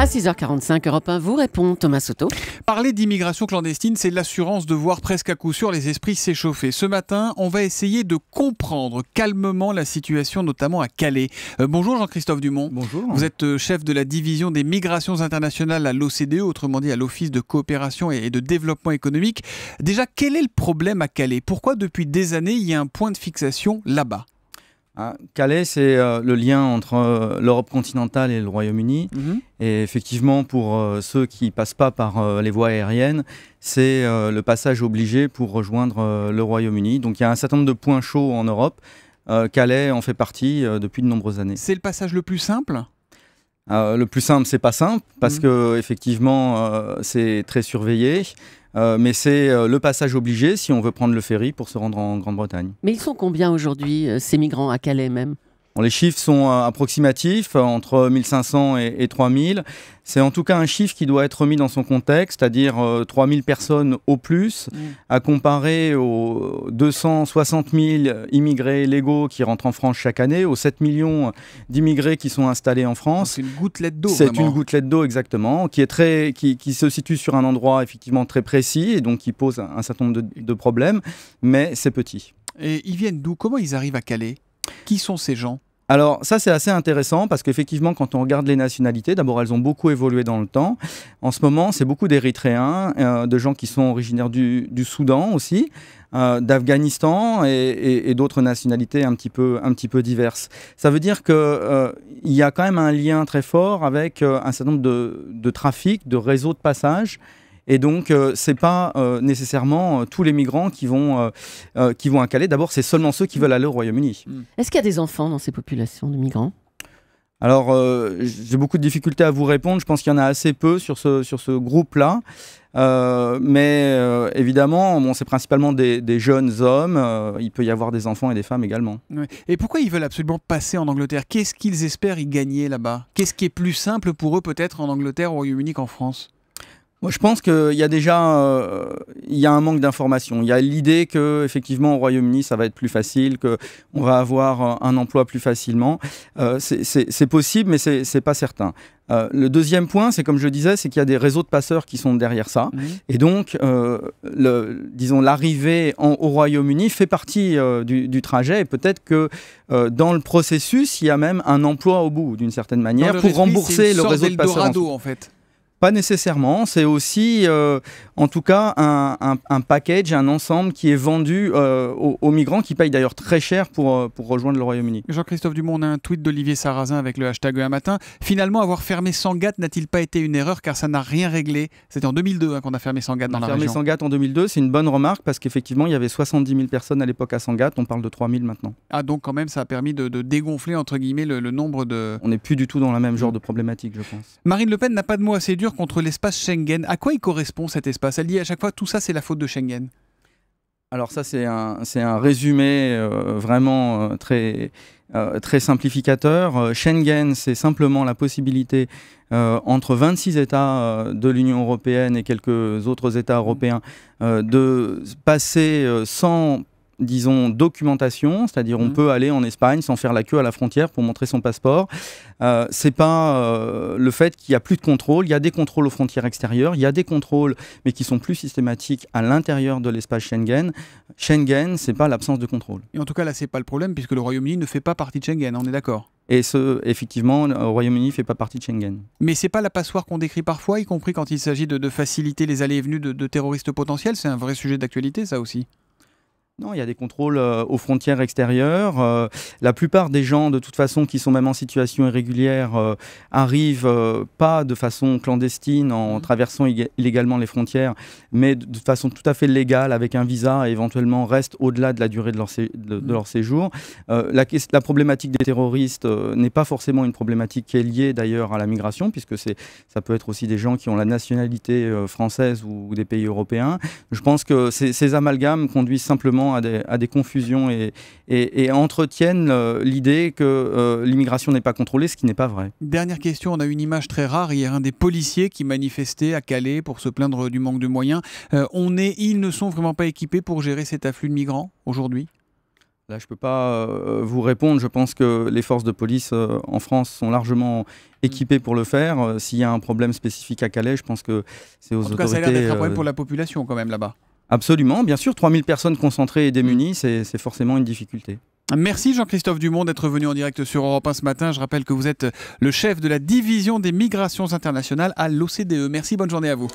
À 6h45, Europe 1 vous répond, Thomas Soto. Parler d'immigration clandestine, c'est l'assurance de voir presque à coup sûr les esprits s'échauffer. Ce matin, on va essayer de comprendre calmement la situation, notamment à Calais. Bonjour Jean-Christophe Dumont. Bonjour. Vous êtes chef de la division des migrations internationales à l'OCDE, autrement dit à l'Office de coopération et de développement économique. Déjà, quel est le problème à Calais? Pourquoi depuis des années, il y a un point de fixation là-bas? Calais, c'est le lien entre l'Europe continentale et le Royaume-Uni. Et effectivement, pour ceux qui ne passent pas par les voies aériennes, c'est le passage obligé pour rejoindre le Royaume-Uni. Donc il y a un certain nombre de points chauds en Europe. Calais en fait partie depuis de nombreuses années. C'est le passage le plus simple ? Le plus simple, c'est pas simple, parce que effectivement, c'est très surveillé. Mais c'est le passage obligé si on veut prendre le ferry pour se rendre en Grande-Bretagne. Mais ils sont combien aujourd'hui, ces migrants, à Calais même? Bon, les chiffres sont approximatifs, entre 1500 et 3000. C'est en tout cas un chiffre qui doit être remis dans son contexte, c'est-à-dire 3000 personnes au plus, à comparer aux 260 000 immigrés légaux qui rentrent en France chaque année, aux 7 millions d'immigrés qui sont installés en France. C'est une gouttelette d'eau. C'est une gouttelette d'eau, exactement, qui se situe sur un endroit effectivement très précis et donc qui pose un certain nombre de problèmes, mais c'est petit. Et ils viennent d'où? Comment ils arrivent à Calais? Qui sont ces gens? Alors ça c'est assez intéressant parce qu'effectivement quand on regarde les nationalités, d'abord elles ont beaucoup évolué dans le temps. En ce moment c'est beaucoup d'Érythréens, de gens qui sont originaires du Soudan aussi, d'Afghanistan et d'autres nationalités un petit peu diverses. Ça veut dire qu'il y a quand même un lien très fort avec un certain nombre de trafics, de réseaux de passage. Et donc, ce n'est pas nécessairement tous les migrants qui vont à Calais. D'abord, c'est seulement ceux qui veulent aller au Royaume-Uni. Est-ce qu'il y a des enfants dans ces populations de migrants? Alors, j'ai beaucoup de difficultés à vous répondre. Je pense qu'il y en a assez peu sur ce groupe-là. Mais évidemment, bon, c'est principalement des jeunes hommes. Il peut y avoir des enfants et des femmes également. Ouais. Et pourquoi ils veulent absolument passer en Angleterre? Qu'est-ce qu'ils espèrent y gagner là-bas? Qu'est-ce qui est plus simple pour eux peut-être en Angleterre, au Royaume-Uni qu'en France? Moi, je pense qu'il y a déjà un manque d'informations. Il y a l'idée qu'effectivement, au Royaume-Uni, ça va être plus facile, qu'on va avoir un emploi plus facilement. C'est possible, mais ce n'est pas certain. Le deuxième point, c'est comme je disais, c'est qu'il y a des réseaux de passeurs qui sont derrière ça. Et donc, disons, l'arrivée au Royaume-Uni fait partie du trajet. Et peut-être que dans le processus, il y a même un emploi au bout, d'une certaine manière, pour rembourser le réseau de passeurs. En fait. Pas nécessairement, c'est aussi en tout cas un package, un ensemble qui est vendu aux migrants, qui payent d'ailleurs très cher pour rejoindre le Royaume-Uni. Jean-Christophe Dumont, on a un tweet d'Olivier Sarrazin avec le hashtag un matin. Finalement, avoir fermé Sangatte n'a-t-il pas été une erreur car ça n'a rien réglé? C'était en 2002 qu'on a fermé Sangatte dans la région. Fermé Sangatte en 2002, c'est une bonne remarque parce qu'effectivement, il y avait 70 000 personnes à l'époque à Sangatte, on parle de 3000 maintenant. Ah donc quand même, ça a permis de dégonfler entre guillemets le nombre de... On n'est plus du tout dans le même genre de problématique, je pense. Marine Le Pen n'a pas de mots assez durs contre l'espace Schengen. À quoi il correspond cet espace? Elle dit à chaque fois, tout ça c'est la faute de Schengen. Alors ça c'est un résumé vraiment très simplificateur. Schengen c'est simplement la possibilité entre 26 États de l'Union européenne et quelques autres États européens de passer sans, disons, documentation, c'est-à-dire on peut aller en Espagne sans faire la queue à la frontière pour montrer son passeport. C'est pas le fait qu'il n'y a plus de contrôle, il y a des contrôles aux frontières extérieures, il y a des contrôles mais qui sont plus systématiques à l'intérieur de l'espace Schengen. Schengen, c'est pas l'absence de contrôle. Et en tout cas là, c'est pas le problème puisque le Royaume-Uni ne fait pas partie de Schengen, on est d'accord? Et effectivement, le Royaume-Uni ne fait pas partie de Schengen. Mais ce n'est pas la passoire qu'on décrit parfois, y compris quand il s'agit de faciliter les allées et venues de terroristes potentiels. C'est un vrai sujet d'actualité ça aussi. Non, il y a des contrôles aux frontières extérieures. La plupart des gens, de toute façon, qui sont même en situation irrégulière, arrivent pas de façon clandestine en traversant illégalement les frontières, mais de façon tout à fait légale, avec un visa, et éventuellement restent au-delà de la durée de leur séjour. La problématique des terroristes n'est pas forcément une problématique qui est liée d'ailleurs à la migration, puisque ça peut être aussi des gens qui ont la nationalité française ou des pays européens. Je pense que ces amalgames conduisent simplement à des confusions et entretiennent l'idée que l'immigration n'est pas contrôlée, ce qui n'est pas vrai. Dernière question, on a une image très rare hier, un des policiers qui manifestait à Calais pour se plaindre du manque de moyens. Ils ne sont vraiment pas équipés pour gérer cet afflux de migrants aujourd'hui? Là, je ne peux pas vous répondre. Je pense que les forces de police en France sont largement équipées pour le faire. S'il y a un problème spécifique à Calais, je pense que c'est aux autorités. En tout cas, ça a l'air d'être un problème pour la population quand même là-bas. Absolument. Bien sûr, 3000 personnes concentrées et démunies, c'est forcément une difficulté. Merci Jean-Christophe Dumont d'être venu en direct sur Europe 1 ce matin. Je rappelle que vous êtes le chef de la division des migrations internationales à l'OCDE. Merci, bonne journée à vous.